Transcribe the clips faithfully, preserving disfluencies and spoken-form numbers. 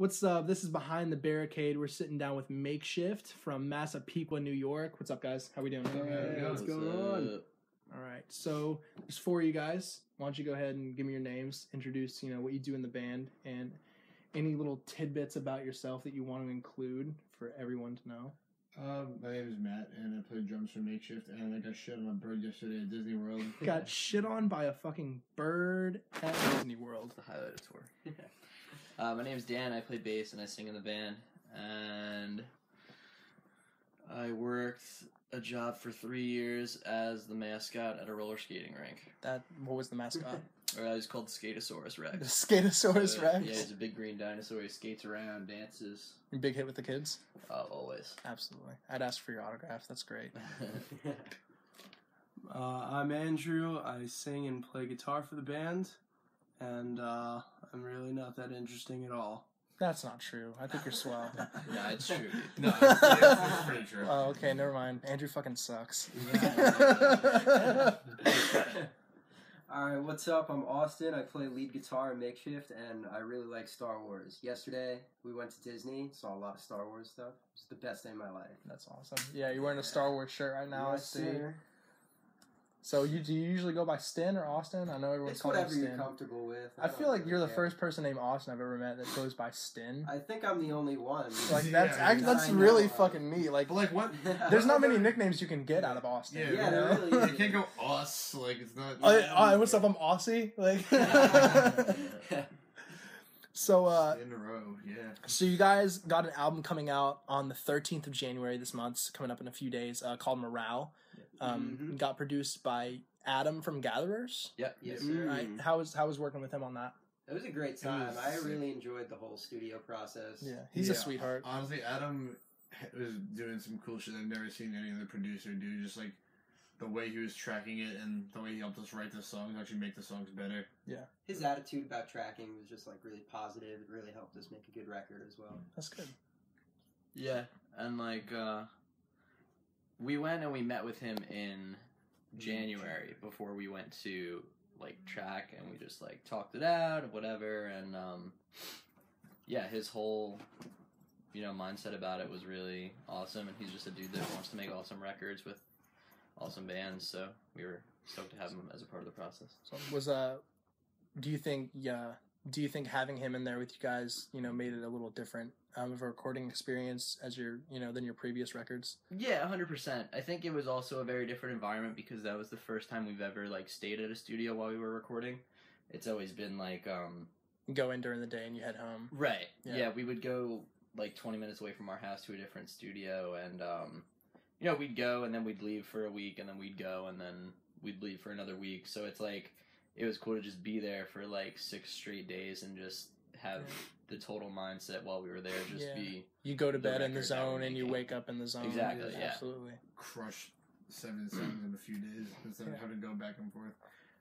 What's up? This is Behind the Barricade. We're sitting down with Makeshift from Massapequa, New York. What's up, guys? How we doing? Hey, hey, what's, what's going on? Up? All right. So there's four of you guys. Why don't you go ahead and give me your names, introduce, you know, what you do in the band, and any little tidbits about yourself that you want to include for everyone to know. Um, my name is Matt, and I play drums for Makeshift, and I got shit on a bird yesterday at Disney World. Got shit on by a fucking bird at Disney World. It's the highlight of tour. uh, my name is Dan, I play bass, and I sing in the band, and I worked a job for three years as the mascot at a roller skating rink. That What was the mascot? Or uh, he's called Skatosaurus Rex. The Skatosaurus so, Rex? Yeah, he's a big green dinosaur. He skates around, dances. Big hit with the kids? Uh, always. Absolutely. I'd ask for your autograph. That's great. uh, I'm Andrew. I sing and play guitar for the band. And uh, I'm really not that interesting at all. That's not true. I think you're swell. No, it's true. Dude. No, it's, it's pretty true. Oh, okay. Never mind. Andrew fucking sucks. Alright, what's up? I'm Austin. I play lead guitar at Makeshift, and I really like Star Wars. Yesterday, we went to Disney, saw a lot of Star Wars stuff. It was the best day of my life. That's awesome. Yeah, you're wearing a Star Wars shirt right now, yes, I see. Sir. So, you, do you usually go by Stin or Austin? I know everyone's calling whatever Stin. You're comfortable with. I, I feel like really you're care. The first person named Austin I've ever met that goes by Stin. I think I'm the only one. Like, that's yeah, I, that's I really know. fucking neat. Like, but like what? There's not many nicknames you can get out of Austin. Yeah, yeah there really is. You can't go Aus. Like, it's not. Oh, oh, what's up? I'm Aussie. Like. So, uh, in a row, yeah. So you guys got an album coming out on the thirteenth of January this month, coming up in a few days, uh, called Morale. Um, mm-hmm. Got produced by Adam from Gatherers. Yep. Yes, sir. Mm-hmm. Right. How was how was working with him on that? It was a great time. I really enjoyed the whole studio process. Yeah, he's yeah. a sweetheart. Honestly, Adam was doing some cool shit I've never seen any other producer do. Just like the way he was tracking it and the way he helped us write the songs, actually make the songs better. Yeah. His attitude about tracking was just like really positive. It really helped us make a good record as well. That's good. Yeah. And like uh, we went and we met with him in January before we went to like track, and we just like talked it out and whatever, and um, yeah, his whole you know mindset about it was really awesome, and he's just a dude that wants to make awesome records with awesome bands, so we were stoked to have him as a part of the process. So was uh, do you think yeah, do you think having him in there with you guys, you know, made it a little different um, of a recording experience as your, you know, than your previous records? Yeah, one hundred percent. I think it was also a very different environment because that was the first time we've ever like stayed at a studio while we were recording. It's always been like um, go in during the day and you head home. Right. Yeah, yeah we would go like twenty minutes away from our house to a different studio, and um you know, we'd go, and then we'd leave for a week, and then we'd go, and then we'd leave for another week. So it's like, it was cool to just be there for like six straight days and just have yeah. the total mindset while we were there. Just yeah. be. You go to bed in the zone, and you wake up in the zone. Exactly, yeah. Absolutely. Crush seven songs in a few days instead yeah. of having to go back and forth.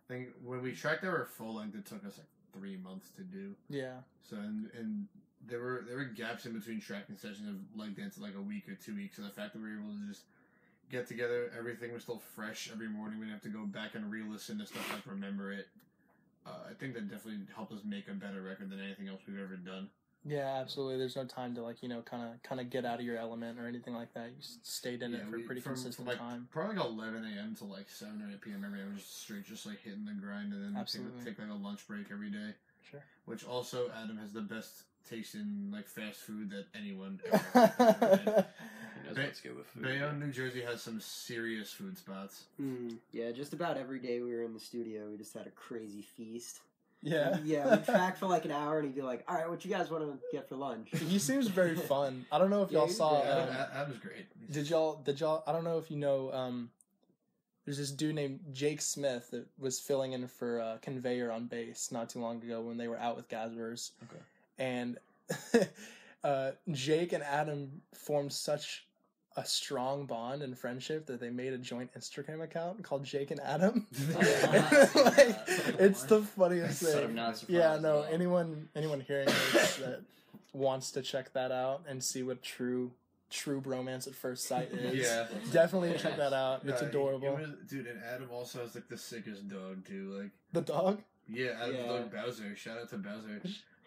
I think when we tracked our full length, it took us like three months to do. Yeah. So, and... and There were there were gaps in between tracking sessions of leg dance, like a week or two weeks, and the fact that we were able to just get together, everything was still fresh every morning. We didn't have to go back and re-listen to stuff, like remember it. Uh, I think that definitely helped us make a better record than anything else we've ever done. Yeah, absolutely. There's no time to like you know kind of kind of get out of your element or anything like that. You stayed in yeah, it for we, a pretty from, consistent from like, time. Probably like eleven a.m. to like seven or eight p.m. every day. I was just straight, just like hitting the grind, and then take, take like a lunch break every day. Sure. Which also Adam has the best taste in like fast food that anyone ever had. He knows ba- what's good with food. Bayonne, yeah. New Jersey has some serious food spots. Mm, yeah, just about every day we were in the studio, we just had a crazy feast. Yeah. Yeah, we'd track for like an hour and he'd be like, all right, what you guys want to get for lunch? He seems very fun. I don't know if yeah, y'all saw um, that, that was great. Did y'all did y'all I don't know if you know um there's this dude named Jake Smith that was filling in for uh, Conveyor on bass not too long ago when they were out with Gatherers. Okay. And uh, Jake and Adam formed such a strong bond and friendship that they made a joint Instagram account called Jake and Adam. like, it's the funniest thing. So I'm not surprised. Yeah, no, anyone anyone hearing this that wants to check that out and see what true... true bromance at first sight is. Yeah, definitely check that out. Yeah, it's adorable. It was, dude, and Adam also has like the sickest dog too. Like the dog? Yeah, Adam's yeah. dog Bowser. Shout out to Bowser.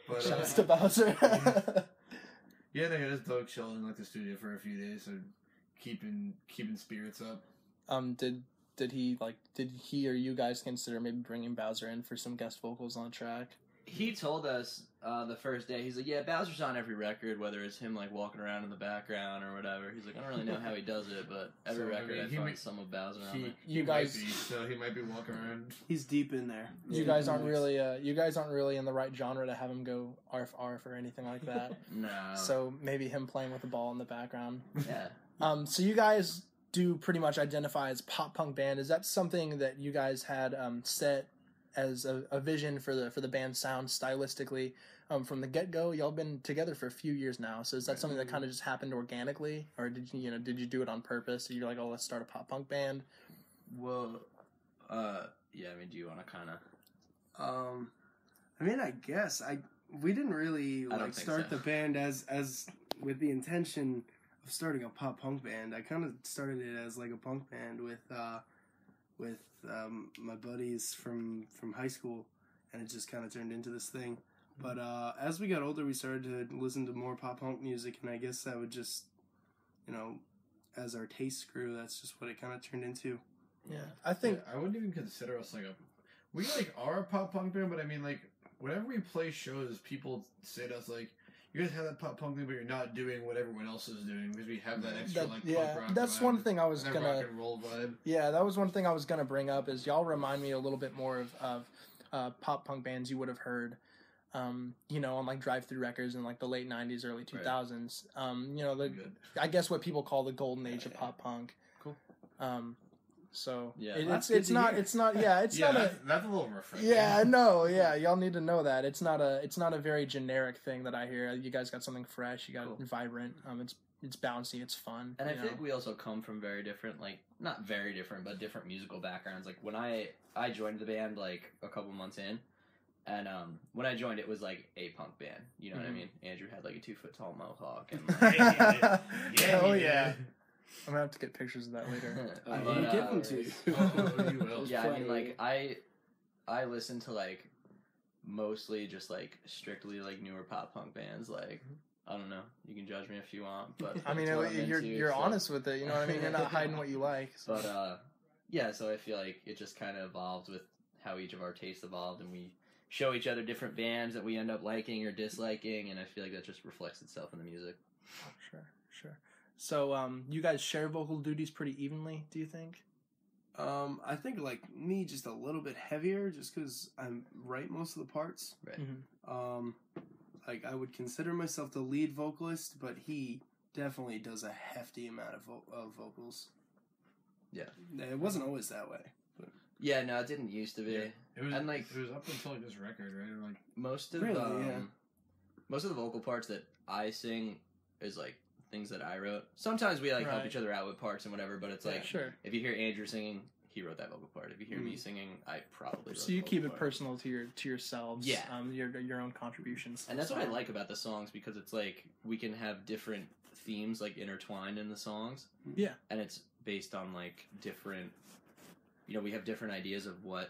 But, Shouts uh, to Bowser. yeah. yeah, they got his dog chilling like the studio for a few days, so keeping keeping spirits up. Um, did did he like did he or you guys consider maybe bringing Bowser in for some guest vocals on a track? He told us uh, the first day, he's like, yeah, Bowser's on every record, whether it's him, like, walking around in the background or whatever. He's like, I don't really know how he does it, but every so, record I, mean, I find may, some of Bowser he, on it. You guys... Be, so he might be walking around. He's deep in there. You yeah, guys aren't really uh, you guys aren't really in the right genre to have him go arf arf or anything like that. No. So maybe him playing with a ball in the background. Yeah. um. So you guys do pretty much identify as pop punk band. Is that something that you guys had um, set... as a, a vision for the for the band's sound stylistically um, from the get-go? Y'all been together for a few years now, so is that something that kind of just happened organically, or did you you know did you do it on purpose? You're like, oh, let's start a pop punk band. Well, uh, yeah. I mean, do you want to kind of? Um, I mean, I guess I we didn't really like start so. the band as as with the intention of starting a pop punk band. I kind of started it as like a punk band with. Uh, with um, my buddies from, from high school, and it just kind of turned into this thing. But uh, as we got older, we started to listen to more pop-punk music, and I guess that would just, you know, as our tastes grew, that's just what it kind of turned into. Yeah, I think... Yeah, I wouldn't even consider us like a... We, like, are a pop-punk band, but I mean, like, whenever we play shows, people say to us, like, you guys have that pop punk thing, but you're not doing what everyone else is doing because we have that extra that, like yeah, punk rock. Yeah, that's vibe, one thing I was gonna rock and roll vibe. Yeah, that was one thing I was gonna bring up is y'all remind me a little bit more of, of uh, pop punk bands you would have heard, um, you know, on like drive through records in like the late nineties, early two thousands. Right. Um, you know, the, I guess what people call the golden age of pop punk. Cool. Um, so yeah, it, it's it's not hear. it's not yeah it's yeah, not that's, a that's a little refreshing. Yeah, no, yeah, y'all need to know that it's not a it's not a very generic thing that I hear. You guys got something fresh, you got cool. vibrant. Um, it's it's bouncy, it's fun. And I know? think we also come from very different, like not very different, but different musical backgrounds. Like when I I joined the band like a couple months in, and um, when I joined, it was like a punk band. You know mm-hmm. what I mean? Andrew had like a two foot tall mohawk. And, like, yeah, oh yeah. yeah. I'm going to have to get pictures of that later. I mean, but, uh, give them to you. oh, you will. Yeah, I mean, like, I I listen to, like, mostly just, like, strictly, like, newer pop-punk bands. Like, I don't know. You can judge me if you want, but... I mean, it, you're, into, you're so. honest with it, you know what I mean? You're not hiding what you like. So. But, uh, yeah, so I feel like it just kind of evolved with how each of our tastes evolved, and we show each other different bands that we end up liking or disliking, and I feel like that just reflects itself in the music. Sure, sure. So, um, you guys share vocal duties pretty evenly, do you think? Um, I think, like, me, just a little bit heavier, just because I'm right most of the parts. Right. Mm-hmm. Um, like, I would consider myself the lead vocalist, but he definitely does a hefty amount of, vo- of vocals. Yeah. It wasn't always that way. But... Yeah, no, it didn't used to be. Yeah. It was, and, like, it was up until this record, right? Like, most of really, the, um, yeah. most of the vocal parts that I sing is, like, things that I wrote. Sometimes we like right. help each other out with parts and whatever, but it's yeah, like sure. if you hear Andrew singing, he wrote that vocal part. If you hear mm. me singing, I probably wrote so you the keep it part. personal to your to yourselves. Yeah, um, your your own contributions. And that's what I like about the songs because it's like we can have different themes like intertwined in the songs. Yeah, and it's based on like different. You know, we have different ideas of what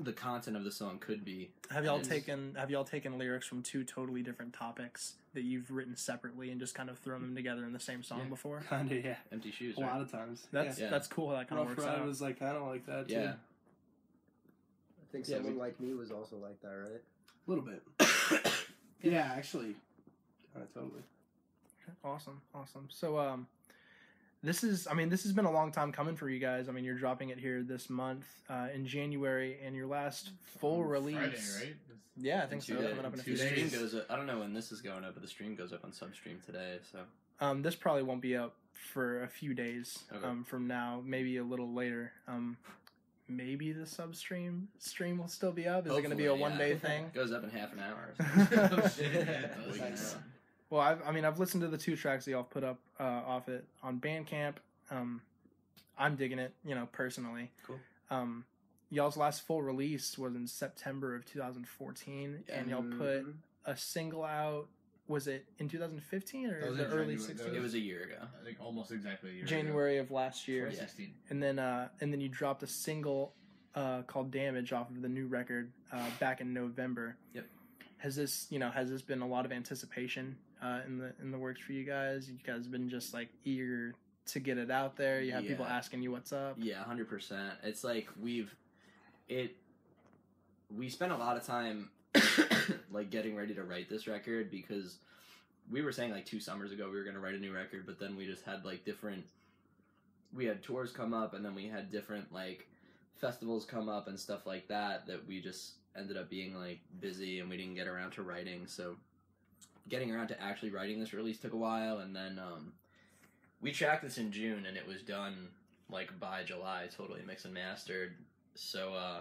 the content of the song could be. Have y'all taken Have y'all taken lyrics from two totally different topics that you've written separately and just kind of thrown them together in the same song yeah. before? Kind of, yeah. Empty Shoes. A right? lot of times. That's yeah. that's cool how that kind of works out. Rough was like kind of like that too. Yeah. I think yeah, Someone we... Like Me was also like that, right? A little bit. yeah, actually. Kind of totally. Awesome, awesome. So, um, this is, I mean, this has been a long time coming for you guys. I mean, you're dropping it here this month uh, in January, and your last full on release. Friday, right? Yeah, I think so. Days, coming up in a few days. Stream goes up, I don't know when this is going up, but the stream goes up on some stream today. So um, this probably won't be up for a few days okay. um, from now, maybe a little later. Um, maybe the sub stream stream will still be up. Is Hopefully, it going to be a one yeah. day thing? It goes up in half an hour. Or something. Well, I've, I mean, I've listened to the two tracks that y'all put up uh, off it on Bandcamp. Um, I'm digging it, you know, personally. Cool. Um, y'all's last full release was in September of two thousand fourteen, and y'all put a single out. Was it in twenty fifteen or was the early sixteen? It was a year ago. I think almost exactly a year January ago. January of last year. twenty sixteen. And then, uh, and then you dropped a single uh, called Damage off of the new record uh, back in November. Yep. has this, you know, has this been a lot of anticipation uh, in the in the works for you guys? You guys have been just like eager to get it out there. You have yeah. people asking you what's up. Yeah, one hundred percent. It's like we've it we spent a lot of time like getting ready to write this record, because we were saying like two summers ago we were going to write a new record, but then we just had like different we had tours come up, and then we had different like festivals come up and stuff like that that we just ended up being like busy, and we didn't get around to writing. So getting around to actually writing this release took a while, and then um we tracked this in June and it was done like by July, totally mixed and mastered. So uh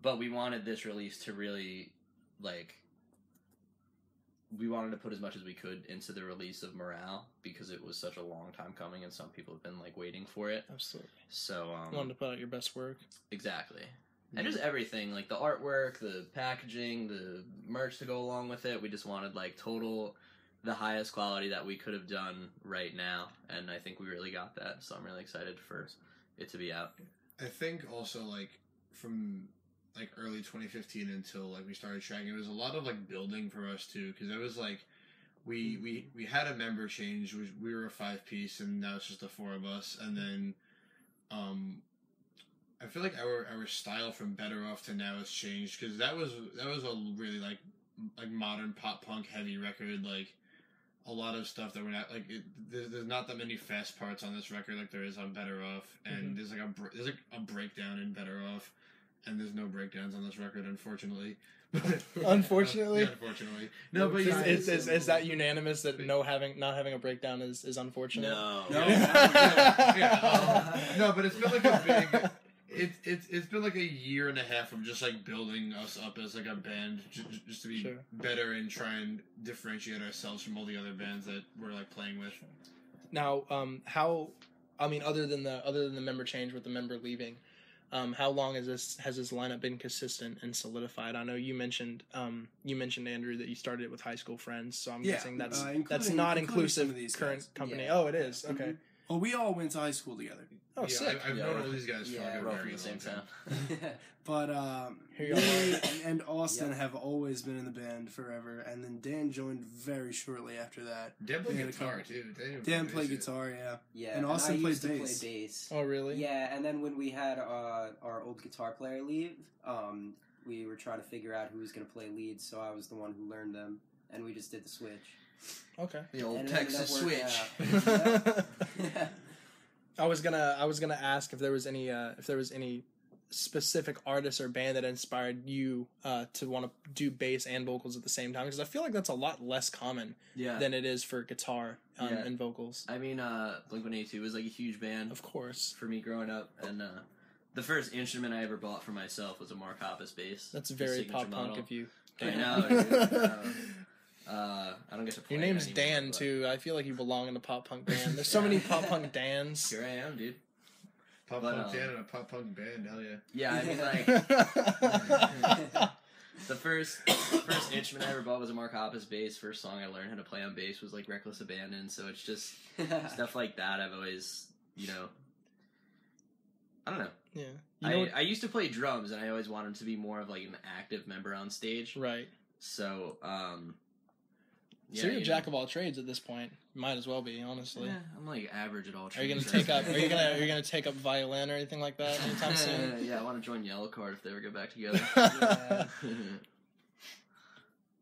but we wanted this release to really like we wanted to put as much as we could into the release of Morale, because it was such a long time coming and some people have been like waiting for it. Absolutely. So um wanted to put out your best work. Exactly. Mm-hmm. And just everything, like the artwork, the packaging, the merch to go along with it. We just wanted like total the highest quality that we could have done right now, and I think we really got that. So I'm really excited for it to be out. I think also like from like early twenty fifteen until like we started tracking, it was a lot of like building for us too, because it was like we we we had a member change. We, we were a five piece, and now it's just the four of us. And then um I feel like our our style from Better Off to now has changed, because that was that was a really like like modern pop punk heavy record. Like a lot of stuff that we're not like it, there's, there's not that many fast parts on this record like there is on Better Off, and mm-hmm. there's like a there's like a breakdown in Better Off. And there's no breakdowns on this record, unfortunately. Unfortunately? Yeah, unfortunately. No, but yeah, is, is, is that unanimous that no having not having a breakdown is, is unfortunate? No. No, no, yeah. um, no, but it's been like a big it's it's it's been like a year and a half of just like building us up as like a band, j- just to be sure. better and try and differentiate ourselves from all the other bands that we're like playing with. Now, um how I mean other than the other than the member change with the member leaving, Um, how long has this has this lineup been consistent and solidified? I know you mentioned um, you mentioned Andrew that you started it with high school friends, so I'm yeah, guessing that's uh, that's not inclusive of these current guys. Company. Yeah. Oh, it is yeah. okay. Well, we all went to high school together. Oh, yeah, sick! I, I've yeah, known all these guys yeah, for the same time. time. But um, here you and Austin yeah. have always been in the band forever, and then Dan joined very shortly after that. Dan played guitar too. Dan, Dan played guitar, yeah. Yeah, and, and Austin I used played to bass. Play bass. Oh, really? Yeah, and then when we had uh, our old guitar player leave, um, we were trying to figure out who was going to play lead. So I was the one who learned them, and we just did the switch. Okay. The old and Texas switch. yeah. Yeah. I was gonna I was gonna ask if there was any uh, if there was any specific artist or band that inspired you uh, to want to do bass and vocals at the same time, because I feel like that's a lot less common yeah. than it is for guitar um, yeah. and vocals. I mean, uh, Blink one eighty-two was like a huge band, of course, for me growing up, and uh, the first instrument I ever bought for myself was a Mark Hoppus bass. That's very pop punk of you. I know. Uh, I don't get to play. Your name's anymore, Dan, but... too. I feel like you belong in a pop-punk band. There's so yeah. many pop-punk Dans. Here I am, dude. Pop-punk um, Dan in a pop-punk band, hell yeah. Yeah, I mean, like... the first the first instrument I ever bought was a Mark Hoppus bass. First song I learned how to play on bass was, like, Reckless Abandon. So it's just stuff like that I've always, you know... I don't know. Yeah. You know I, what... I used to play drums, and I always wanted to be more of, like, an active member on stage. Right. So, um... Yeah, so you're a you jack know. of all trades at this point. Might as well be, honestly. Yeah, I'm like average at all trades. Are you gonna take up? Are you gonna? Are you gonna take up violin or anything like that anytime soon? Yeah, I want to join Yellow Card if they ever get back together. Yeah.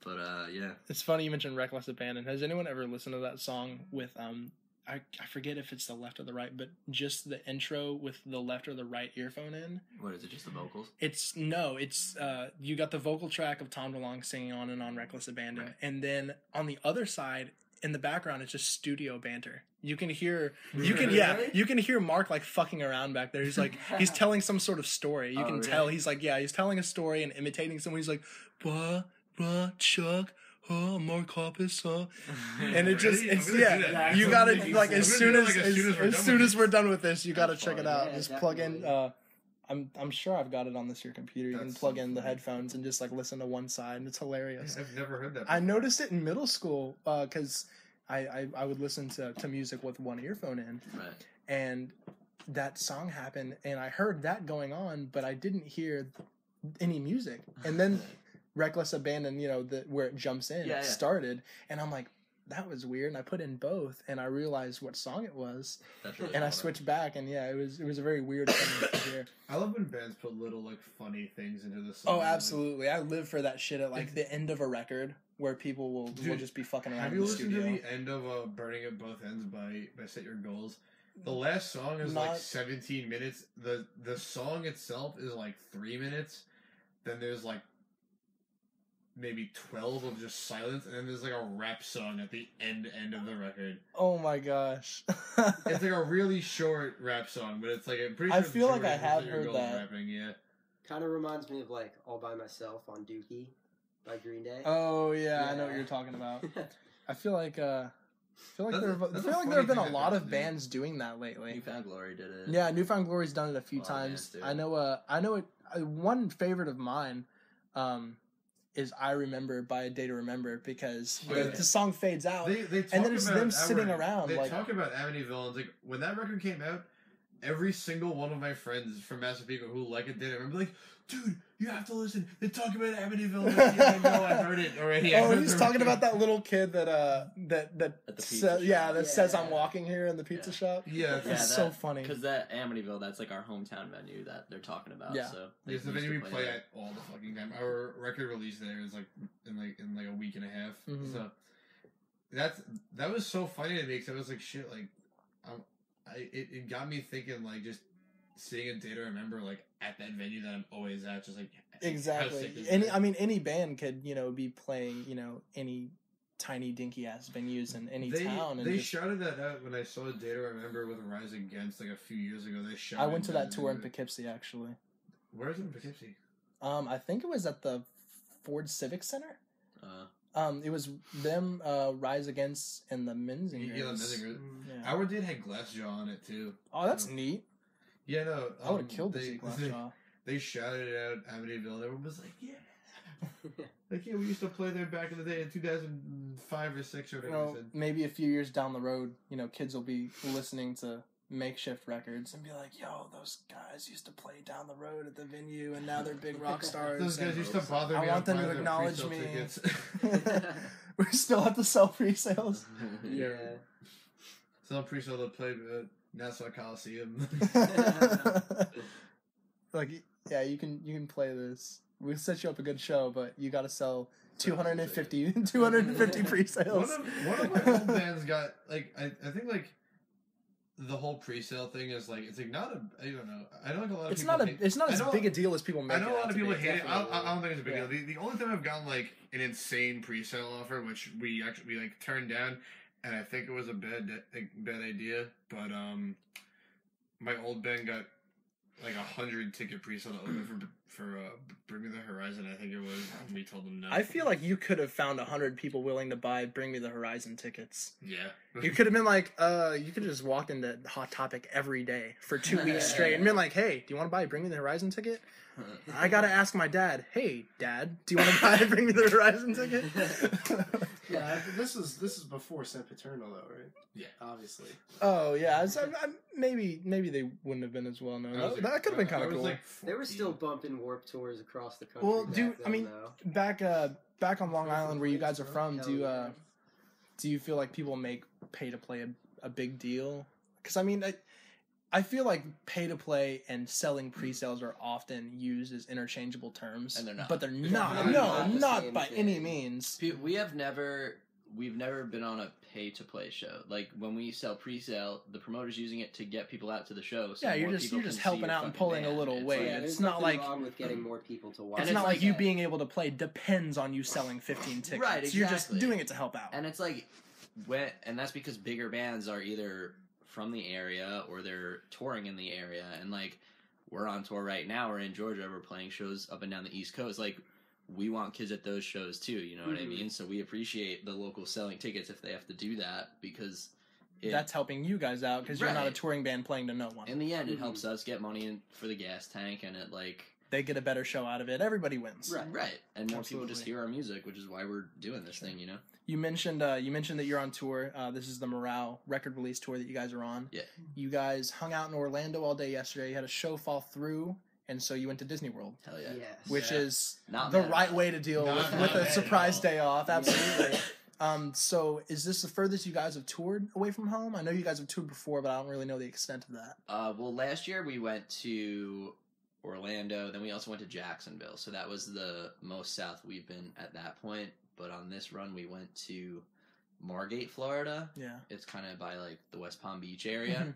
But uh, yeah. It's funny you mentioned Reckless Abandon. Has anyone ever listened to that song with um? I I forget if it's the left or the right, but just the intro with the left or the right earphone in. What is it? Just the vocals? It's no. It's uh. You got the vocal track of Tom DeLonge singing on and on Reckless Abandon, right. And then on the other side in the background, it's just studio banter. You can hear you can yeah you can hear Mark like fucking around back there. He's like he's telling some sort of story. You oh, can really? tell he's like yeah he's telling a story and imitating someone. He's like bah bah chuck. Oh, Mark Hoppus, huh? And it just, it's, yeah, you gotta, like, as soon as, as, as soon as we're done with this, you gotta check it out. Just plug in, uh, I'm I'm sure I've got it on this your computer. You can plug in the headphones and just, like, listen to one side, and it's hilarious. I've never heard that before. I noticed it in middle school, uh, because I, I, I would listen to, to music with one earphone in. Right. And that song happened, and I heard that going on, but I didn't hear any music. And then... Reckless Abandon, you know, the, where it jumps in, yeah, it yeah. started. And I'm like, that was weird. And I put in both and I realized what song it was. That's really and I switched it. back. And yeah, it was, it was a very weird thing to hear. I love when bands put little like funny things into the song. Oh, absolutely. I live for that shit at like the end of a record where people will, Dude, will just be fucking around. Have you in the listened studio. to the end of uh, Burning at Both Ends by, by Set Your Goals? The last song is Not... like seventeen minutes. The, the song itself is like three minutes. Then there's like maybe twelve of just silence, and then there's like a rap song at the end end of the record. Oh my gosh. It's like a really short rap song, but it's like a pretty I sure feel like I have heard that. Rapping, yeah. Kind of reminds me of like All By Myself on Dookie by Green Day. Oh yeah, yeah. I know what you're talking about. I feel like uh I feel like there I feel like there have been a lot of bands doing that lately. Newfound Glory did it. Yeah, Newfound Glory's done it a few times. I know uh I know it uh, one favorite of mine um is I Remember by A Day to Remember, because the, yeah. the song fades out they, they and then it's them our, sitting around. They like, talk about Amityville, and like when that record came out, every single one of my friends from Massapequa who like It Did It Remember, like, dude, you have to listen. They talk about Amityville. I know I've heard it already. Oh, he's talking about that little kid that uh that that says yeah that yeah. says I'm walking here in the pizza yeah. shop. Yeah, it's yeah, so funny because that Amityville, that's like our hometown venue that they're talking about. Yeah, so it's the venue we play, play at all the fucking time. Our record release there is like in like in like a week and a half. Mm-hmm. So that's that was so funny to me because I was like, shit, like I'm. I, it, it got me thinking, like, just seeing A Day to Remember, like, at that venue that I'm always at, just, like... Exactly. Any, I mean, any band could, you know, be playing, you know, any tiny, dinky-ass venues in any they, town. And they just... shouted that out when I saw A Day to Remember with Rise Against, like, a few years ago. They shouted I went to that tour in Poughkeepsie, actually. Where is it in Poughkeepsie? Um, I think it was at the Ford Civic Center. Uh Um, it was them, uh, Rise Against, and the Menzingers. Yeah, the Menzingers. Yeah. Our dude had Glassjaw on it, too. Oh, that's so neat. Yeah, no. Um, I would have killed this Glassjaw. They, they shouted it out Amityville, and everyone was like, yeah. Like, yeah, we used to play there back in the day in two thousand five or six or whatever. You know, maybe a few years down the road, you know, kids will be listening to makeshift records and be like, yo, those guys used to play down the road at the venue and now they're big rock stars. Those guys used to bother me. I want them to acknowledge me. We still have to sell pre-sales. Yeah. yeah. Some pre-sale to play at Nassau Coliseum. Like, yeah, you can you can play this. We'll set you up a good show, but you got to sell two hundred fifty two hundred fifty pre-sales. One of, one of my old bands got, like, I, I think, like, the whole pre-sale thing is like it's like not a I don't know I don't think a lot of it's people not a hate, it's not as big a deal as people make it. I know it a lot of people big, hate it. I, I don't think it's a big yeah. deal. The, the only time I've gotten like an insane pre-sale offer, which we actually we like turned down, and I think it was a bad like, bad idea. But um, my old band got like a hundred ticket pre-sale to open for for uh, Bring Me the Horizon. I think it was. And we told them no. I feel like you could have found a hundred people willing to buy Bring Me the Horizon tickets. Yeah, you could have been like, uh, you could have just walked into Hot Topic every day for two weeks straight and been like, hey, do you want to buy a Bring Me the Horizon ticket? I gotta ask my dad. Hey, Dad, do you want to buy a Bring Me the Horizon ticket? Yeah, this is this is before Sempiternal, though, right? Yeah, obviously. Oh yeah, I, I, maybe maybe they wouldn't have been as well known. That, like, that could have been kind of cool. Like they were still bumping Warped Tours across the country. Well, do I mean though. back uh, back on Long Island where you guys are from? Do uh, do you feel like people make pay to play a, a big deal? Because I mean, I, I feel like pay to play and selling pre-sales are often used as interchangeable terms, and they're not. But they're, they're not. not. No, not, not by thing. any means. We have never. We've never been on a pay-to-play show. Like, when we sell pre-sale, the promoter's using it to get people out to the show. So yeah, you're just you're just helping out and pulling band. a little weight. Like, yeah, it's not like... Wrong with getting more people to watch. And it's, it's not like, like you that. being able to play depends on you selling fifteen tickets. Right, exactly. You're just doing it to help out. And it's like... When, and that's because bigger bands are either from the area or they're touring in the area. And, like, we're on tour right now. We're in Georgia. We're playing shows up and down the East Coast. Like... We want kids at those shows too, you know what mm. I mean? So we appreciate the local selling tickets if they have to do that, because it, that's helping you guys out because right. you're not a touring band playing to no one. In the end, it mm-hmm. helps us get money in for the gas tank, and it like they get a better show out of it. Everybody wins, right? Right, and more Absolutely. people just hear our music, which is why we're doing this sure. thing, you know. You mentioned uh, you mentioned that you're on tour. Uh, this is the Morale record release tour that you guys are on. Yeah, you guys hung out in Orlando all day yesterday. You had a show fall through. and so you went to Disney World. Hell yeah. Yes. Which yeah. is not the right way to deal not, with, not with a surprise day off. Absolutely. Yeah. Um, so is this the furthest you guys have toured away from home? I know you guys have toured before, but I don't really know the extent of that. Uh, well, last year we went to Orlando, then we also went to Jacksonville. So that was the most south we've been at that point. But on this run, we went to Margate, Florida. Yeah. It's kind of by, like, the West Palm Beach area. Mm-hmm.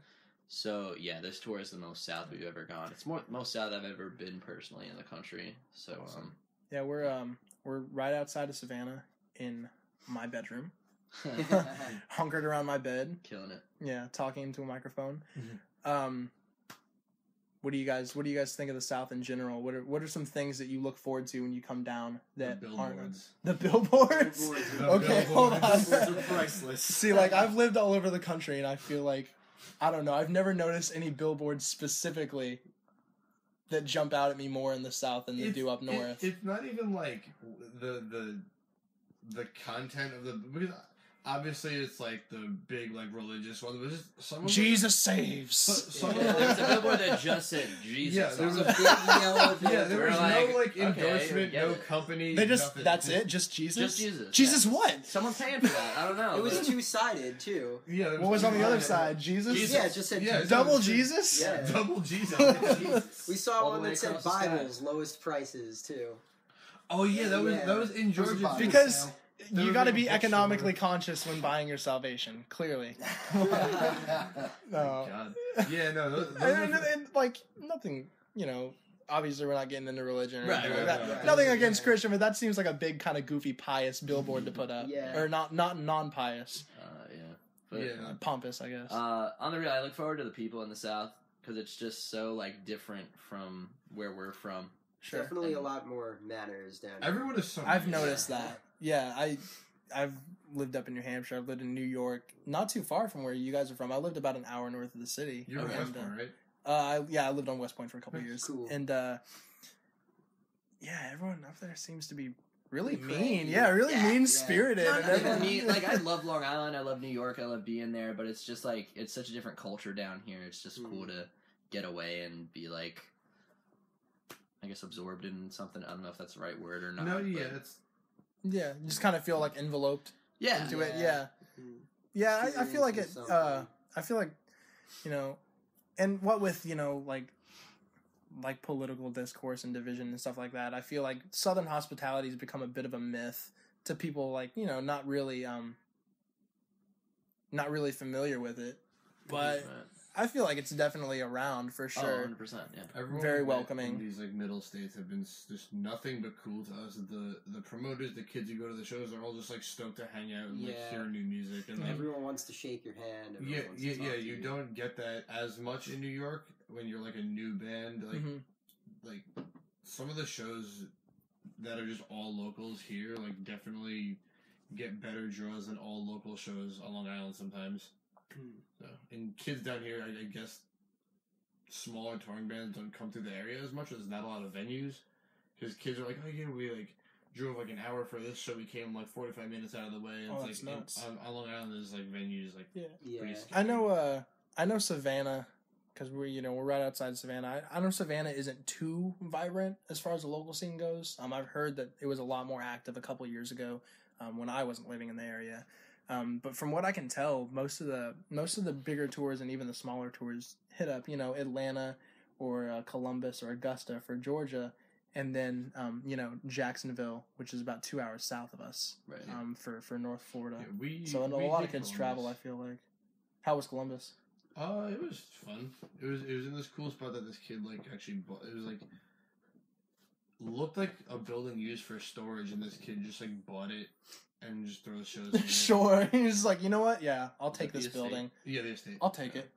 So, yeah, this tour is the most south we've ever gone. It's more most south I've ever been personally in the country. So, um... yeah, we're, um, we're right outside of Savannah in... my bedroom, hunkered around my bed, killing it. Yeah, talking into a microphone. Mm-hmm. Um, what do you guys? What do you guys think of the South in general? What are What are some things that you look forward to when you come down? That the billboards. Aren't, the billboards. billboards the okay, billboards. Hold on. Billboards are priceless. See, like I've lived all over the country, and I feel like I don't know. I've never noticed any billboards specifically that jump out at me more in the South than they it's, do up north. It, it's not even like the the. the content of the, because obviously it's like the big like religious one, but just some of Jesus them, saves. Some, some yeah, of there was a billboard that just said Jesus. Yeah, there was a big yellow. Yeah, there was like, no like endorsement, okay, no it. company. They just nothing. that's just, it, just Jesus. Just Jesus. Jesus yeah. what? Someone's paying for that. I don't know. It was two sided too. Yeah. There was what was on the other side? Jesus. Jesus. Yeah, it just said yeah, Jesus. Double Jesus. Yeah. Double Jesus. Jesus. We saw All one that said Bibles, lowest prices too. Oh yeah, that was yeah. that was in Georgia was because now. you got to be economically conscious when buying your salvation. Clearly, no. God. Yeah, no, those, those and, and, and like nothing, you know. Obviously, we're not getting into religion or right, anything right, like right, that. Right, nothing right. against Christian, but that seems like a big kind of goofy pious billboard to put up, yeah. or not not non-pious. Uh, yeah, but, yeah, uh, pompous, I guess. Uh, on the real, I look forward to the people in the South because it's just so like different from where we're from. Sure. Definitely a lot more manners down here. Everyone is so I've noticed that. Yeah, I, I've lived up in New Hampshire. I've lived in New York. Not too far from where you guys are from. I lived about an hour north of the city. You were in West Point, right? Uh, I, yeah, I lived on West Point for a couple of years. Cool. And, uh, yeah, everyone up there seems to be really mean. Yeah, really yeah, mean-spirited. Yeah. Not even mean. Like, I love Long Island. I love New York. I love being there. But it's just, like, it's such a different culture down here. It's just mm. cool to get away and be, like... I guess absorbed in something. I don't know if that's the right word or not. No, yeah, that's... yeah, you just kind of feel like enveloped yeah. into yeah. it. Yeah, yeah, I, I feel like it. Uh, I feel like, you know, and what with you know like, like political discourse and division and stuff like that. I feel like Southern hospitality has become a bit of a myth to people like you know not really, um, not really familiar with it, but. I feel like it's definitely around for sure. Oh, one hundred percent, yeah. Everyone Very welcoming. These like middle states have been just nothing but cool to us. The the promoters, the kids who go to the shows are all just like stoked to hang out and yeah. like hear new music. And like, everyone wants to shake your hand. Everyone yeah, wants yeah, to yeah. You, you don't get that as much in New York when you're like a new band. Like, mm-hmm. like some of the shows that are just all locals here, like definitely get better draws than all local shows on Long Island sometimes. So, and kids down here, I, I guess smaller touring bands don't come through the area as much. There's not a lot of venues because kids are like, oh yeah, we like drove like an hour for this show. We came like forty-five minutes out of the way. And oh, it's like nuts. On, on Long Island, there's like venues like yeah. pretty yeah. I know, uh, I know Savannah because we're you know we're right outside Savannah. I, I know Savannah isn't too vibrant as far as the local scene goes. Um, I've heard that it was a lot more active a couple years ago um, when I wasn't living in the area. Um, but from what I can tell, most of the most of the bigger tours and even the smaller tours hit up, you know, Atlanta or uh, Columbus or Augusta for Georgia, and then um, you know Jacksonville, which is about two hours south of us, right. um, for, for North Florida. Yeah, we, so and a lot of kids Columbus. travel. I feel like. How was Columbus? Uh, it was fun. It was it was in this cool spot that this kid like actually bought. It was like looked like a building used for storage, and this kid just like bought it. And just throw the shows in there. Sure. He's like, you know what? Yeah, I'll take this estate. building. Yeah, the estate. I'll take yeah. it.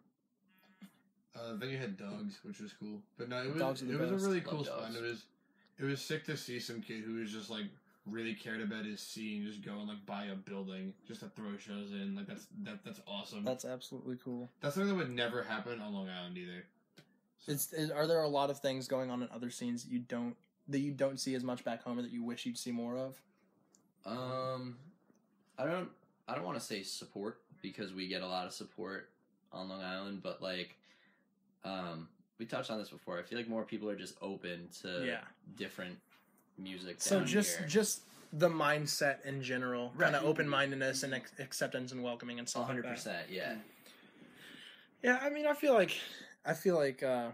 Uh, then you had dogs, which was cool. But no, it was, it was a really cool spot. It was, it was sick to see some kid who was just like really cared about his scene, just go and like buy a building just to throw shows in. Like that's that that's awesome. That's absolutely cool. That's something that would never happen on Long Island either. So. It's it, are there a lot of things going on in other scenes that you don't that you don't see as much back home, or that you wish you'd see more of? Um, I don't, I don't want to say support because we get a lot of support on Long Island, but like, um, we touched on this before. I feel like more people are just open to yeah. different music. So down just here. just the mindset in general, right. kind of open mindedness and acceptance and welcoming and stuff. Hundred like percent, yeah. Yeah, I mean, I feel like, I feel like, uh,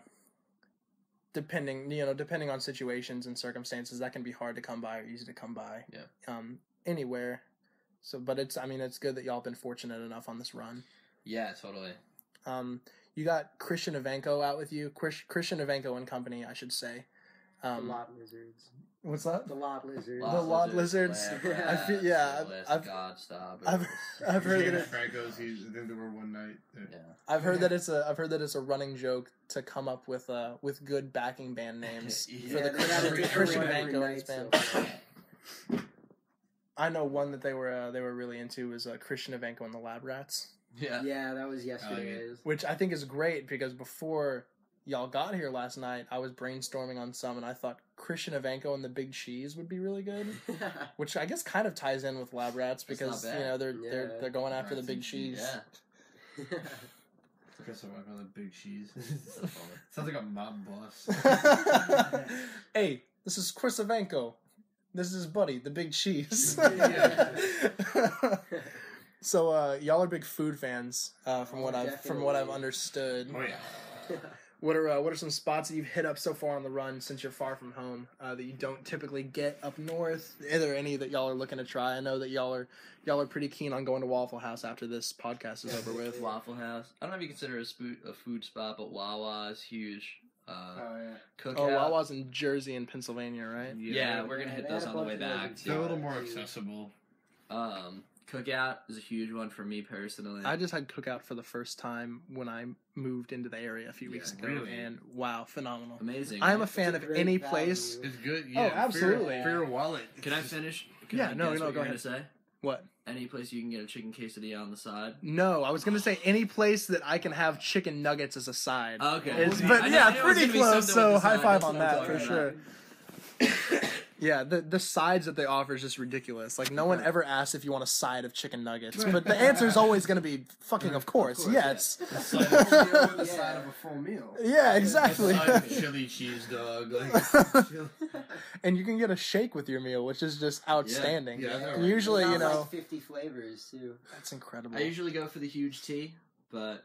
depending, you know, depending on situations and circumstances, that can be hard to come by or easy to come by. Yeah. Um. Anywhere. So, but it's, I mean, it's good that y'all have been fortunate enough on this run. Yeah, totally. Um, you got Christian Ivanko out with you, Chris, Christian Ivanko and company, I should say. Um, the Lot Lizards. What's that? The Lot Lizards. Lot the Lot Lizards. Lizards. Yeah, I feel, yeah I've, I've, I've, I've heard yeah, that. Franco's. He's, I think there were one night. That, yeah. I've heard yeah. that it's a. I've heard that it's a running joke to come up with uh with good backing band names yeah, for the Christian, Christian Ivanko and his band. So I know one that they were uh, they were really into was uh, Christian Ivanko and the Lab Rats. Yeah, yeah, that was yesterday's. Uh, which I think is great because before y'all got here last night, I was brainstorming on some, and I thought Christian Ivanko and the Big Cheese would be really good. Which I guess kind of ties in with Lab Rats because you know they're yeah. they're they're going after Rats the Big Cheese. cheese. Yeah. Chris Ivanko and the Big Cheese. Sounds like a mob boss. Hey, this is Chris Ivanko. This is his buddy, the Big Cheese. So uh, y'all are big food fans, uh, from oh, what definitely. I've from what I've understood. Oh yeah. What are uh, what are some spots that you've hit up so far on the run since you're far from home uh, that you don't typically get up north? Are there any that y'all are looking to try? I know that y'all are y'all are pretty keen on going to Waffle House after this podcast is yeah, over with. Waffle House. I don't know if you consider it a, sp- a food spot, but Wawa is huge. Uh, oh, yeah. Cookout. Oh, Wawa's in Jersey and Pennsylvania, right? Yeah, yeah we're going to hit those on the way back. They're a little more accessible. Um, Cookout is a huge one for me personally. I just had Cookout for the first time when I moved into the area a few yeah, weeks ago, really? and wow, phenomenal. Amazing. I am a fan of any value. place. It's good, yeah. Oh, absolutely. For your wallet. Can I finish? Can yeah, I no, no, what go ahead. Say? What? Any place you can get a chicken quesadilla on the side? No, I was going to say any place that I can have chicken nuggets as a side. Okay. It's, but I yeah, know, pretty close, so high five on that for sure. Yeah, the the sides that they offer is just ridiculous. Like, no one ever asks if you want a side of chicken nuggets, but the answer is always going to be fucking, of course, of course yes. yes. Like, with the side of a full meal. Yeah, exactly. The side of a chili cheese dog. Like, and you can get a shake with your meal, which is just outstanding. Yeah, yeah, right. Usually, you know, like fifty flavors too. That's incredible. I usually go for the huge tea, but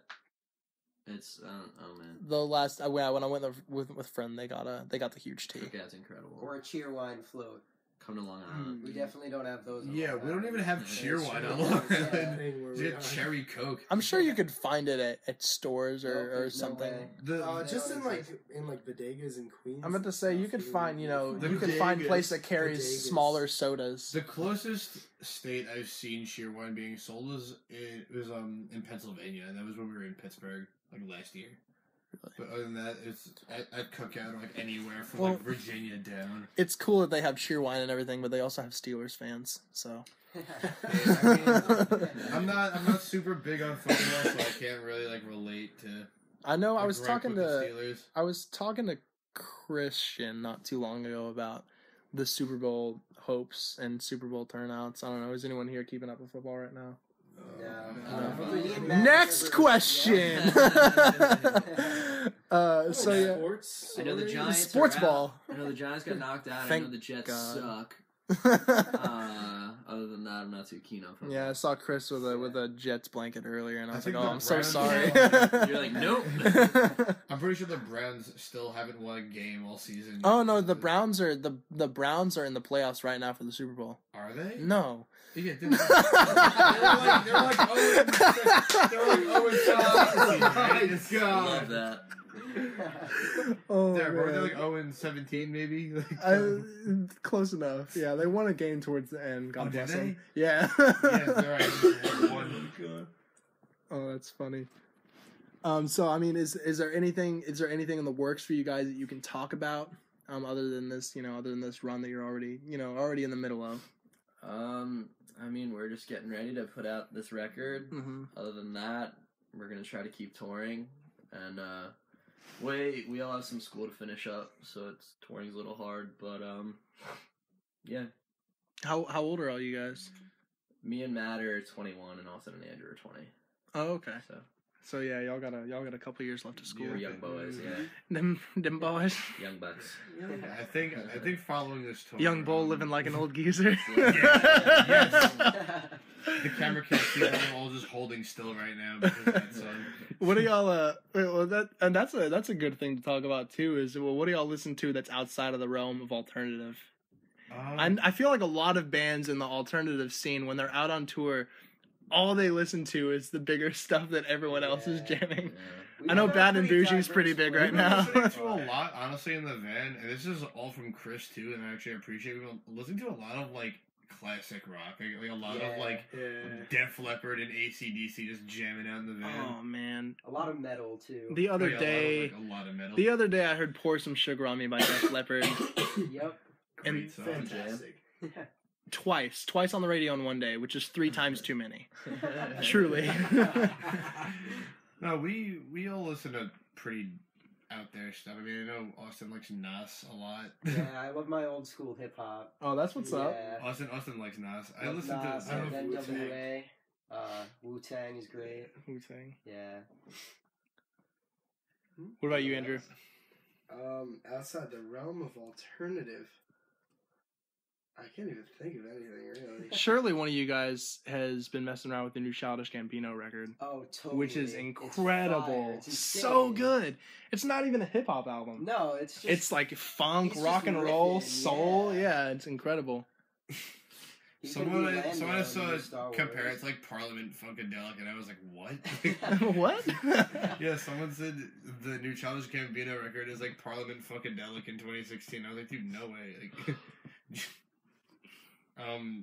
it's um, oh man. The last uh, yeah, when I went with with friend, they got a they got the huge tea. Okay, that's incredible. Or a Cheerwine float. Come to Long Island. Mm. We definitely don't have those. On yeah, Long we don't even have Cheerwine on Long Island. Yeah, cherry Coke. I'm sure you could find it at, at stores or, no, or something. No the, uh, just in like in like bodegas in Queens. I'm about to say you could find you know you bodegas, could find place that carries bodegas. smaller sodas. The closest state I've seen Cheerwine being sold was it was um in Pennsylvania, and that was when we were in Pittsburgh. Like last year, really? But other than that, it's at, at Cookout or like anywhere from well, like Virginia down. It's cool that they have Cheerwine and everything, but they also have Steelers fans. So yeah, I mean, I'm not I'm not super big on football, so I can't really like relate to. I know I was talking to Steelers. I was talking to Christian not too long ago about the Super Bowl hopes and Super Bowl turnouts. I don't know. Is anyone here keeping up with football right now? No. No. Next question. uh, so yeah, sports. I know the Giants. Sports ball. Out. I know the Giants got knocked out. Thank I know the Jets God. suck. uh, other than that, I'm not too keen on. Yeah, I saw Chris with a with a Jets blanket earlier, and I was I like, "Oh, I'm Browns so sorry." You're like, "Nope." I'm pretty sure the Browns still haven't won a game all season. Oh no, the Browns are the the Browns are in the playoffs right now for the Super Bowl. Are they? No. Yeah, they're, like, they're like oh, they're like oh, it's uh, oh, I love that. Oh, they're, they're like oh and seventeen maybe. Like, I, close enough. Yeah, they won a game towards the end. God oh, bless did they? them. Yeah. Yeah, they're right. One. Oh, that's funny. Um, so I mean, is is there anything is there anything in the works for you guys that you can talk about? Um, other than this, you know, other than this run that you're already, you know, already in the middle of. Um, I mean, we're just getting ready to put out this record. Mm-hmm. Other than that, we're gonna try to keep touring, and uh, wait, we all have some school to finish up, so it's touring's a little hard, but um, yeah. How how old are all you guys? Me and Matt are twenty-one, and Austin and Andrew are twenty. Oh, okay. So So yeah, y'all got a y'all got a couple years left of school. Yeah, young boys, yeah. Them them boys. Young bucks. Yeah, I think I think following this tour. Young bull living like an old geezer. Yeah, yes. The camera can't see them all just holding still right now because of that song. What do y'all uh well that and that's a that's a good thing to talk about too, is well what do y'all listen to that's outside of the realm of alternative? Um, and I feel like a lot of bands in the alternative scene, when they're out on tour, all they listen to is the bigger stuff that everyone yeah, else is jamming. Yeah. I know Bad and Bougie is pretty big right now. We've been listening to a lot, honestly, in the van, and this is all from Chris, too, and I actually appreciate it. We've been listening to a lot of, like, classic rock. Like, like a lot yeah, of, like, yeah. Def Leppard and A C D C just jamming out in the van. Oh, man. A lot of metal, too. The other like, day... A lot, of, like, a lot of metal. The other day I heard Pour Some Sugar on Me by Def Leppard. Yep. And fantastic. Yeah. Twice. Twice on the radio in one day, which is three times too many. Truly. No, we we all listen to pretty out there stuff. I mean, I know Austin likes Nas a lot. Yeah, I love my old school hip hop. Oh, that's what's yeah. up. Austin Austin likes Nas. I love listen Nas, to N W A. Uh, Wu-Tang is great. Wu-Tang. Yeah. What about you, Andrew? Um, outside the realm of alternative. I can't even think of anything, really. Surely one of you guys has been messing around with the new Childish Gambino record. Oh, totally. Which is incredible. It's it's so good. It's not even a hip-hop album. No, it's just... It's like funk, rock and roll, soul. Yeah, yeah, it's incredible. Someone I, someone I saw compare it's like Parliament Funkadelic, and I was like, what? What? Yeah, someone said the new Childish Gambino record is like Parliament Funkadelic in twenty sixteen. I was like, dude, no way. Like... Um,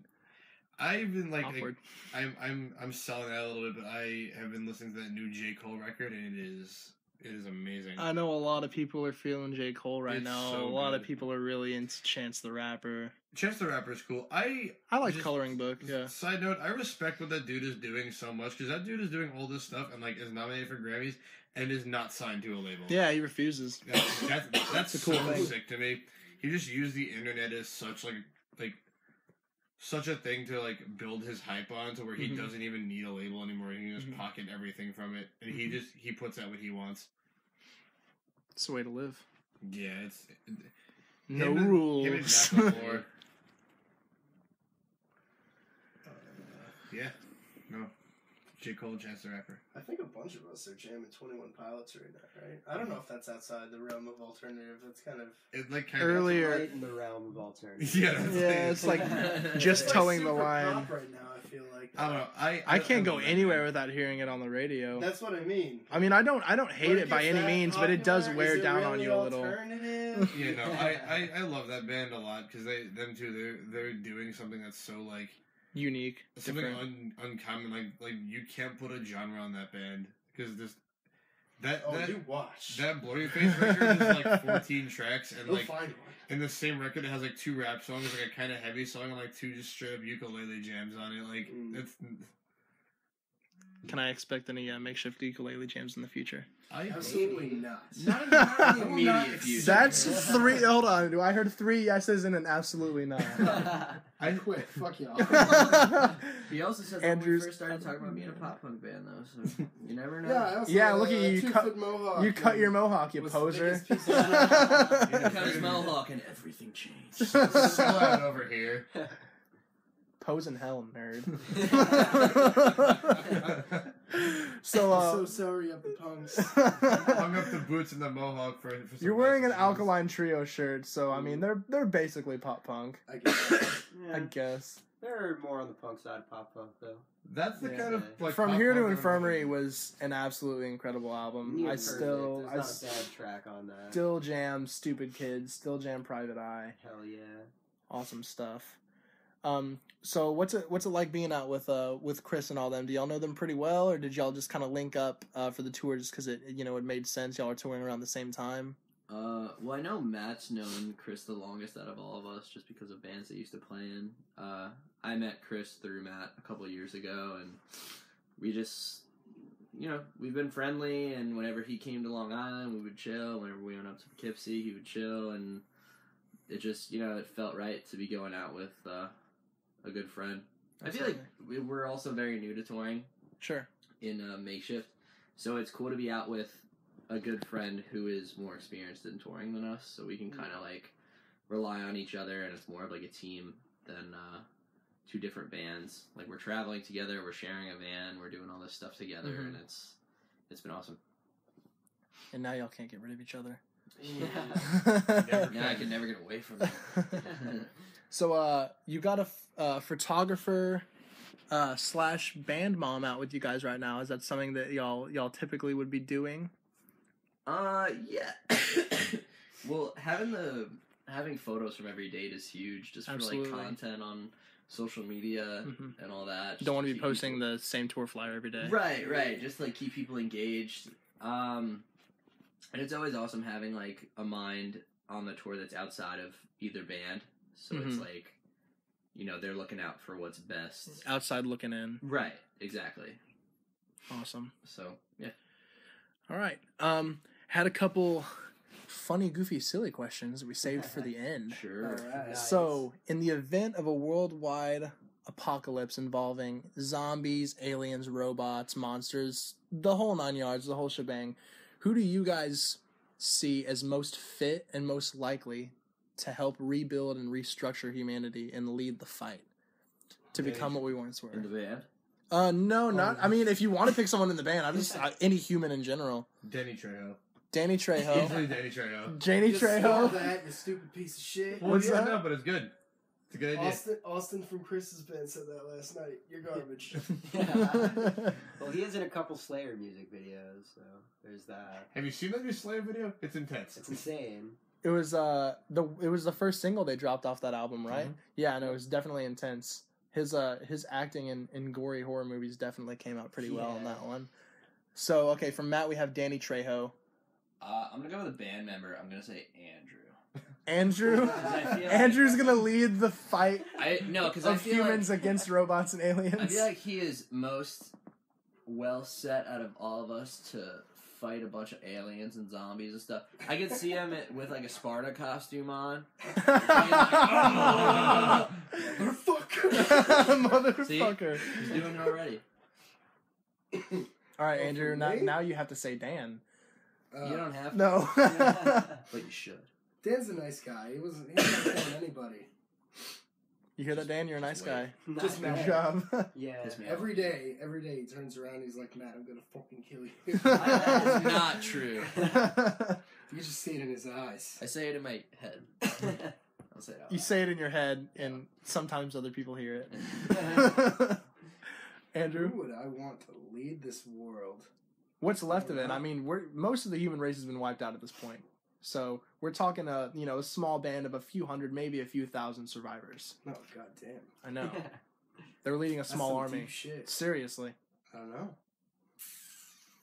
I've been like, like, I'm I'm I'm selling that a little bit, but I have been listening to that new J. Cole record, and it is it is amazing. I know a lot of people are feeling J. Cole right it's now. So a lot good. Of people are really into Chance the Rapper. Chance the Rapper is cool. I I like just, Coloring Book. Yeah. Side note: I respect what that dude is doing so much, because that dude is doing all this stuff and like is nominated for Grammys and is not signed to a label. Yeah, he refuses. That's that's, that's so cool thing. Sick to me. He just used the internet as such like like. Such a thing to, like, build his hype on to where he mm-hmm. doesn't even need a label anymore. He can just mm-hmm. pocket everything from it. And mm-hmm. he just, he puts out what he wants. It's the way to live. Yeah, it's... It, no him rules. And, him and Mac uh, yeah. No. J. Cole, Chance the Rapper. I think a bunch of us are jamming twenty-one Pilots right now, right? I don't know if that's outside the realm of alternative. That's kind of... It like kind earlier. Of right in the realm of alternative. Yeah, that's yeah like, it's like just it's towing like the line. Right now, I feel like... I don't know. I, I, I can't I go anywhere without hearing it on the radio. That's what I mean. I mean, I don't I don't hate what it by any means, popular? But it does wear it down really on you a little. You know, I, I, I love that band a lot, because they them too, they're, they're doing something that's so, like... Unique, something un- uncommon. Like like you can't put a genre on that band, because this that oh, that you watch that Blurryface record is like fourteen tracks, and You'll like find one. And the same record it has like two rap songs, like a kind of heavy song, and like two just straight up ukulele jams on it. Like mm. it's. Can I expect any uh, makeshift ukulele jams in the future? I Absolutely not. Not in the immediate future. That's three. Hold on. I heard three yeses and an absolutely not. I quit. Fuck y'all. He also says that we first started talking about being a pop punk band, though. So you never know. Yeah, also, yeah look uh, at you. You cut, mohawk, you cut your mohawk, you poser. You cut his mohawk and everything changed. So out over here. Pose in hell, nerd. so, uh, I'm so sorry up the punks. Hung up the boots and the mohawk for, for some You're wearing an Alkaline Trio shirt, so I mean they're they're basically pop punk. I guess. Yeah. I guess. They're more on the punk side of pop punk though. That's the yeah, kind of like From Here to Infirmary was an absolutely incredible album. Neither I still I not a bad track on that. Still jam Stupid Kids, still jam Private Eye. Hell yeah. Awesome stuff. Um, so what's it, what's it like being out with, uh, with Chris and all them? Do y'all know them pretty well, or did y'all just kind of link up, uh, for the tour just cause it, you know, it made sense? Y'all are touring around the same time. Uh, well, I know Matt's known Chris the longest out of all of us just because of bands that used to play in. Uh, I met Chris through Matt a couple years ago, and we just, you know, we've been friendly, and whenever he came to Long Island, we would chill. Whenever we went up to Poughkeepsie, he would chill, and it just, you know, it felt right to be going out with, uh, a good friend. Absolutely. I feel like we're also very new to touring. Sure. In uh, makeshift, So it's cool to be out with a good friend who is more experienced in touring than us, so we can kind of like rely on each other, and it's more of like a team than uh, two different bands. Like we're traveling together, we're sharing a van, we're doing all this stuff together, mm-hmm. and it's it's been awesome. And now y'all can't get rid of each other. Yeah. Now I can never get away from them. So uh, you got a f- uh, photographer uh, slash band mom out with you guys right now. Is that something that y'all y'all typically would be doing? Uh yeah. Well, having the having photos from every date is huge, just for Absolutely. like content on social media mm-hmm. and all that. Just Don't want to be posting people... the same tour flyer every day. Right, right. Just like keep people engaged. Um, and it's always awesome having like a mind on the tour that's outside of either band. So mm-hmm. it's like, you know, they're looking out for what's best. Outside looking in. Right, exactly. Awesome. So, yeah. All right. Um, had a couple funny, goofy, silly questions that we saved for the end. Sure. All right. So, in the event of a worldwide apocalypse involving zombies, aliens, robots, monsters, the whole nine yards, the whole shebang, who do you guys see as most fit and most likely to help rebuild and restructure humanity and lead the fight to Maybe. become what we once were? In the band? Uh, no, oh, not. No. I mean, if you want to pick someone in the band, I'm just I, any human in general. Danny Trejo. Danny Trejo. Danny Trejo. Danny Trejo. That the stupid piece of shit. Well, What's yeah, that? No, but it's good. It's a good idea. Austin, Austin from Chris's band said that last night. You're garbage. Yeah. Well, he is in a couple Slayer music videos, so there's that. Have you seen that new Slayer video? It's intense. It's insane. It was uh the it was the first single they dropped off that album, right? Mm-hmm. Yeah, and no, it was definitely intense. His uh his acting in, in gory horror movies definitely came out pretty yeah. well on that one. So okay, from Matt we have Danny Trejo. Uh, I'm gonna go with a band member. I'm gonna say Andrew. Andrew, like Andrew's gonna lead the fight. I, no, because of I feel humans like, against robots and aliens. I feel like he is most well set out of all of us to fight a bunch of aliens and zombies and stuff. I could see him at, with like a Sparta costume on. Like, oh, motherfucker, motherfucker. See? He's doing it already. All right, oh, Andrew. Now, now you have to say Dan. Uh, you don't have to. No, but you should. Dan's a nice guy. He wasn't. He wasn't killing anybody. You hear that, Dan? You're a nice guy. Not Just Matt. Good job. Yeah. Every day, every day he turns around and he's like, Matt, I'm going to fucking kill you. That is not true. You just see it in his eyes. I say it in my head. I'll say it out. You say it in your head, and sometimes other people hear it. Andrew? Who would I want to lead this world? What's left of it? I mean, we're, most of the human race has been wiped out at this point. So we're talking a you know a small band of a few hundred, maybe a few thousand survivors. Oh goddamn! I know. Yeah. They're leading a small That's some army. Deep shit. Seriously. I don't know.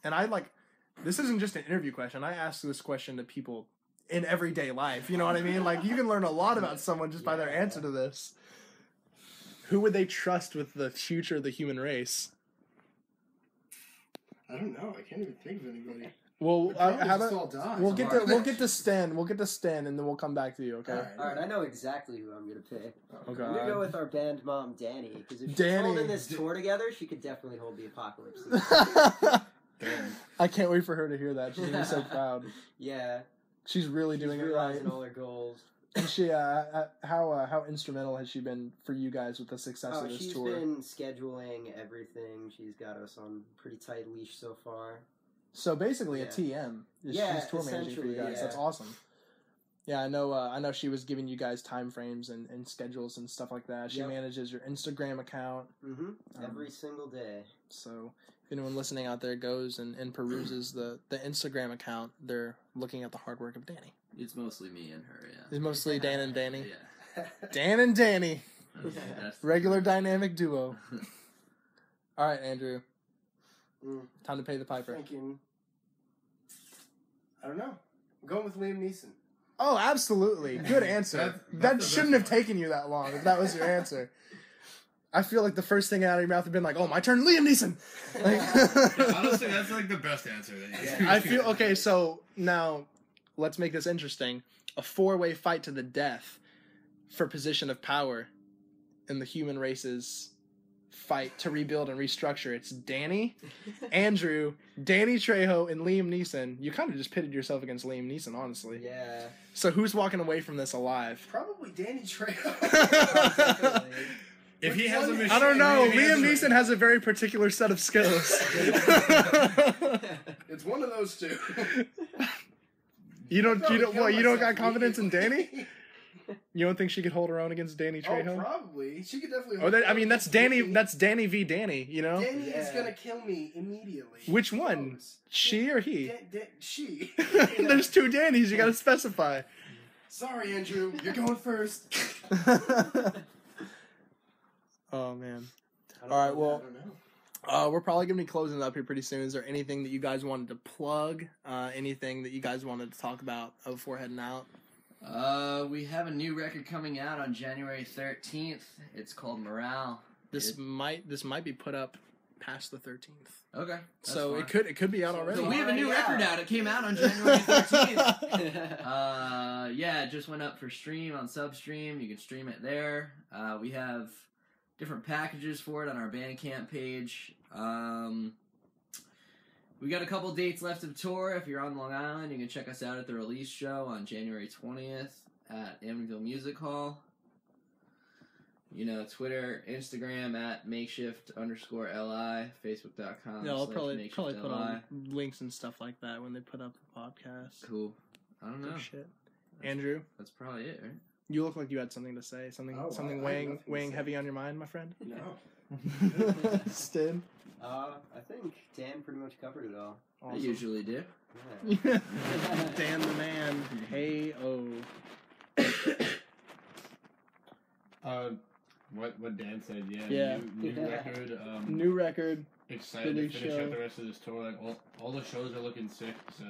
And I like this isn't just an interview question. I ask this question to people in everyday life. You know what I mean? Like you can learn a lot about someone just yeah. by their answer to this. Who would they trust with the future of the human race? I don't know. I can't even think of anybody. Well, uh, how about, we'll get to we'll get to Stan. We'll get to Stan, and then we'll come back to you. Okay. All right. All right I know exactly who I'm gonna pick. Oh, okay. I'm gonna go with our band mom, Danny, because if Danny. she's holding this tour together, she could definitely hold the apocalypse. Damn. I can't wait for her to hear that. She's gonna be so proud. Yeah. She's really she's doing realizing it right. all her goals. And she, uh, how uh, how instrumental has she been for you guys with the success oh, of this she's tour? She's been scheduling everything. She's got us on pretty tight leash so far. So basically, yeah. a T M. Yeah, she's tour managing for you guys. Yeah. That's awesome. Yeah, I know. Uh, I know she was giving you guys time frames and, and schedules and stuff like that. She yep. manages your Instagram account mm-hmm. um, every single day. So if anyone listening out there goes and, and peruses the, the Instagram account, they're looking at the hard work of Danny. It's mostly me and her. Yeah, it's mostly yeah. Dan and Danny. Yeah, Dan and Danny, yeah. regular dynamic duo. All right, Andrew. Mm. Time to pay the piper. Thinking, I don't know. I'm going with Liam Neeson. Oh, absolutely. Good answer. that's, that's that shouldn't have one. taken you that long if that was your answer. I feel like the first thing out of your mouth had been like, oh, my turn, Liam Neeson. Like, yeah, honestly, that's like the best answer. That you yeah. I feel, okay, so now let's make this interesting. A four-way fight to the death for position of power in the human race's fight to rebuild and restructure. It's Danny, Andrew, Danny Trejo, and Liam Neeson. You kind of just pitted yourself against Liam Neeson, honestly. Yeah. So who's walking away from this alive? Probably Danny Trejo. Oh, if he has a machine, I don't know. Liam Neeson has a very particular set of skills. It's one of those two. You don't. You don't. What? You don't got confidence in Danny? You don't think she could hold her own against Danny Trejo? Oh, probably. She could definitely hold her own. I mean, that's Danny, that's Danny v. Danny, you know? Danny yeah. is going to kill me immediately. Which one? She or he? Da- da- she. There's two Dannys. You got to specify. Sorry, Andrew. You're going first. Oh, man. All right, well, I don't know. Uh, we're probably going to be closing it up here pretty soon. Is there anything that you guys wanted to plug? Uh, anything that you guys wanted to talk about before heading out? Uh, we have a new record coming out on January thirteenth. It's called Morale. This it, might this might be put up past the thirteenth. Okay. So fine. it could it could be out already. So we have a new record out. It came out on January thirteenth. uh, yeah, it just went up for stream on Substream. You can stream it there. Uh, we have different packages for it on our Bandcamp page. Um, we got a couple dates left of tour. If you're on Long Island, you can check us out at the Release Show on January twentieth at Amityville Music Hall. You know, Twitter, Instagram at makeshift underscore li, facebook dot com. Yeah, I'll probably, probably put on links and stuff like that when they put up the podcast. Cool. I don't know. Shit. That's, Andrew? That's probably it, right? You look like you had something to say. Something oh, something I, weighing I weighing heavy on your mind, my friend? No. Stim? Uh, I think Dan pretty much covered it all. Awesome. I usually do. Yeah. Dan the man. Hey, oh. Uh, what what Dan said, yeah. yeah. New, new yeah. record. Um, new record. Excited new to finish show. out the rest of this tour. Like, all, all the shows are looking sick, so.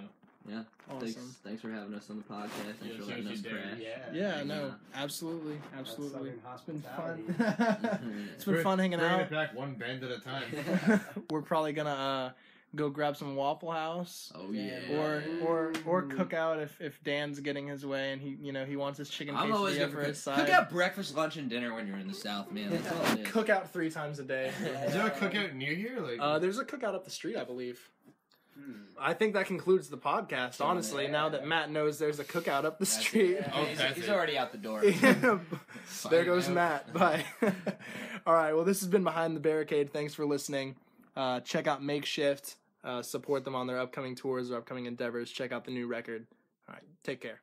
Yeah. Awesome. Thanks, thanks for having us on the podcast. Thanks yeah, for letting us crash. Yeah, yeah no, out. absolutely. Absolutely. It's been fun. It's been we're, fun hanging out. It back one band at a time. We're probably going to uh, go grab some Waffle House. Oh, yeah. Or or or Cookout if, if Dan's getting his way and he you know he wants his chicken I'm quesadilla good for, for his side. Cookout breakfast, lunch, and dinner when you're in the South, man. That's all it is. Cookout three times a day. Yeah. Is there a Cookout near here? Like, uh, there's a Cookout up the street, I believe. I think that concludes the podcast, honestly, yeah. now that Matt knows there's a Cookout up the that's street. It, yeah. oh, he's, he's already out the door. There goes out. Matt. Bye. All right, well, this has been Behind the Barricade. Thanks for listening. Uh, check out Makeshift. Uh, support them on their upcoming tours or upcoming endeavors. Check out the new record. All right, take care.